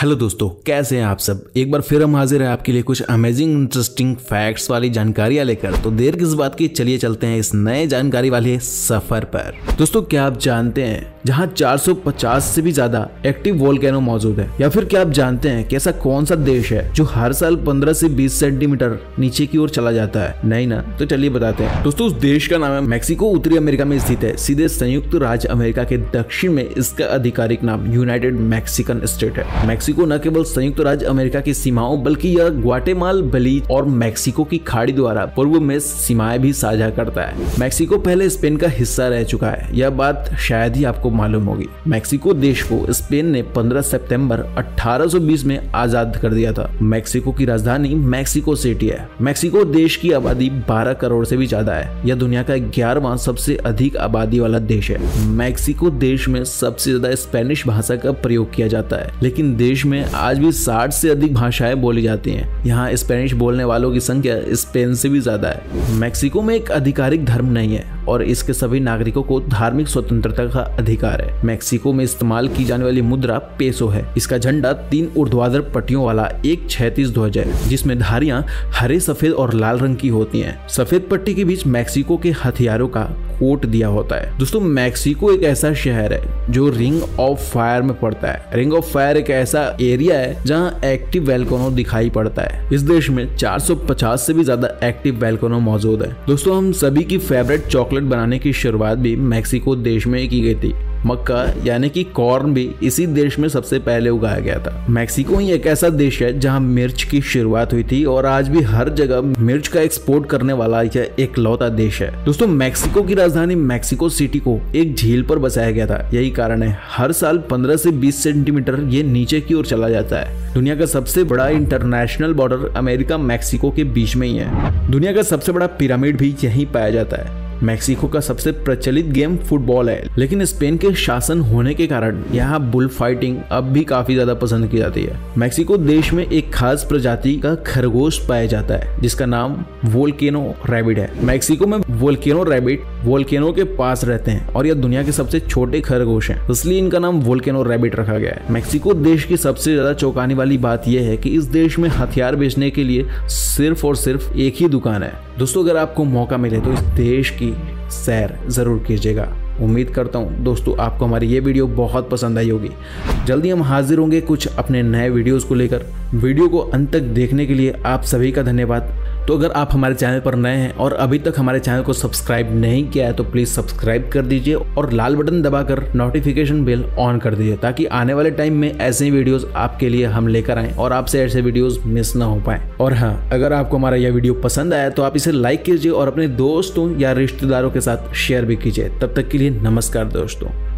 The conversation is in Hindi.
हेलो दोस्तों, कैसे हैं आप सब। एक बार फिर हम हाजिर हैं आपके लिए कुछ अमेजिंग इंटरेस्टिंग फैक्ट्स वाली जानकारियां लेकर। तो देर किस बात की, चलिए चलते हैं इस नए जानकारी वाले सफर पर। दोस्तों, क्या आप जानते हैं जहां 450 से भी ज्यादा एक्टिव वोल्केनो मौजूद है? या फिर क्या आप जानते हैं कि ऐसा कौन सा देश है जो हर साल 15 से 20 सेंटीमीटर नीचे की ओर चला जाता है? नहीं ना, तो चलिए बताते हैं दोस्तों। उस देश का नाम है मेक्सिको। उत्तरी अमेरिका में स्थित है, सीधे संयुक्त राज्य अमेरिका के दक्षिण में। इसका आधिकारिक नाम यूनाइटेड मैक्सिकन स्टेट है। मेक्सिको न केवल संयुक्त राज्य अमेरिका की सीमाओं बल्कि यह ग्वाटेमाला, बेलीज और मेक्सिको की खाड़ी द्वारा पूर्व में सीमाएं भी साझा करता है। मेक्सिको पहले स्पेन का हिस्सा रह चुका है, यह बात शायद ही आपको मालूम होगी। मेक्सिको देश को स्पेन ने 15 सितंबर 1820 में आजाद कर दिया था। मेक्सिको की राजधानी मेक्सिको सिटी है। मेक्सिको देश की आबादी 12 करोड़ से भी ज्यादा है। यह दुनिया का 11वां सबसे अधिक आबादी वाला देश है। मेक्सिको देश में सबसे ज्यादा स्पेनिश भाषा का प्रयोग किया जाता है, लेकिन देश में आज भी 60 से अधिक भाषाएं बोली जाती हैं। यहाँ स्पेनिश बोलने वालों की संख्या स्पेन से भी ज्यादा है। मेक्सिको में एक आधिकारिक धर्म नहीं है और इसके सभी नागरिकों को धार्मिक स्वतंत्रता का अधिकार है। मेक्सिको में इस्तेमाल की जाने वाली मुद्रा पेसो है। इसका झंडा 3 ऊर्ध्वाधर पट्टियों वाला एक क्षैतिज ध्वज है, जिसमें धारियां हरे, सफेद और लाल रंग की होती हैं। सफेद पट्टी के बीच मेक्सिको के हथियारों का कोट दिया होता है। दोस्तों, मेक्सिको एक ऐसा शहर है जो रिंग ऑफ फायर में पड़ता है। रिंग ऑफ फायर एक ऐसा एरिया है जहां एक्टिव वोल्केनो दिखाई पड़ता है। इस देश में 450 से भी ज्यादा एक्टिव वोल्केनो मौजूद है। दोस्तों, हम सभी की फेवरेट चॉकलेट बनाने की शुरुआत भी मेक्सिको देश में की गई थी। मक्का यानी कि कॉर्न भी इसी देश में सबसे पहले उगाया गया था। मेक्सिको ही एक ऐसा देश है जहां मिर्च की शुरुआत हुई थी और आज भी हर जगह मिर्च का एक्सपोर्ट करने वाला यह एकलौता देश है। दोस्तों, मेक्सिको की राजधानी मेक्सिको सिटी को एक झील पर बसाया गया था। यही कारण है हर साल 15 से 20 सेंटीमीटर ये नीचे की ओर चला जाता है। दुनिया का सबसे बड़ा इंटरनेशनल बॉर्डर अमेरिका मेक्सिको के बीच में ही है। दुनिया का सबसे बड़ा पिरामिड भी यहीं पाया जाता है। मेक्सिको का सबसे प्रचलित गेम फुटबॉल है, लेकिन स्पेन के शासन होने के कारण यहाँ बुल फाइटिंग अब भी काफी ज्यादा पसंद की जाती है। मेक्सिको देश में एक खास प्रजाति का खरगोश पाया जाता है जिसका नाम वोल्केनो रैबिट है। मेक्सिको में वोल्केनो रैबिट वोल्केनो के पास रहते हैं और यह दुनिया के सबसे छोटे खरगोश है, इसलिए इनका नाम वोल्केनो रैबिट रखा गया है। मेक्सिको देश की सबसे ज्यादा चौंकाने वाली बात यह है कि इस देश में हथियार बेचने के लिए सिर्फ और सिर्फ एक ही दुकान है। दोस्तों, अगर आपको मौका मिले तो इस देश की सैर जरूर कीजिएगा। उम्मीद करता हूँ दोस्तों आपको हमारी ये वीडियो बहुत पसंद आई होगी। जल्दी हम हाजिर होंगे कुछ अपने नए वीडियोस को लेकर। वीडियो को अंत तक देखने के लिए आप सभी का धन्यवाद। तो अगर आप हमारे चैनल पर नए हैं और अभी तक हमारे चैनल को सब्सक्राइब नहीं किया है तो प्लीज़ सब्सक्राइब कर दीजिए और लाल बटन दबाकर नोटिफिकेशन बेल ऑन कर दीजिए, ताकि आने वाले टाइम में ऐसे ही वीडियोस आपके लिए हम लेकर आएँ और आपसे ऐसे वीडियोस मिस ना हो पाएँ। और हाँ, अगर आपको हमारा यह वीडियो पसंद आया तो आप इसे लाइक कीजिए और अपने दोस्तों या रिश्तेदारों के साथ शेयर भी कीजिए। तब तक के लिए नमस्कार दोस्तों।